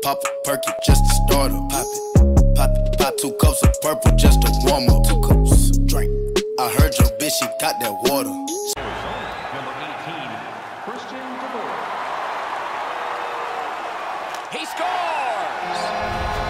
Pop a perky just to start up. Pop it, pop it, pop 2 cups of purple just to warm up. 2 cups, drink. I heard your bitch, she got that water. Number 18, Christian DeVore. He scores!